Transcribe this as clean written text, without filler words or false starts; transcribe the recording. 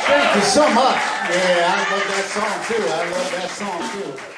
Thank you so much. Yeah, I love that song too.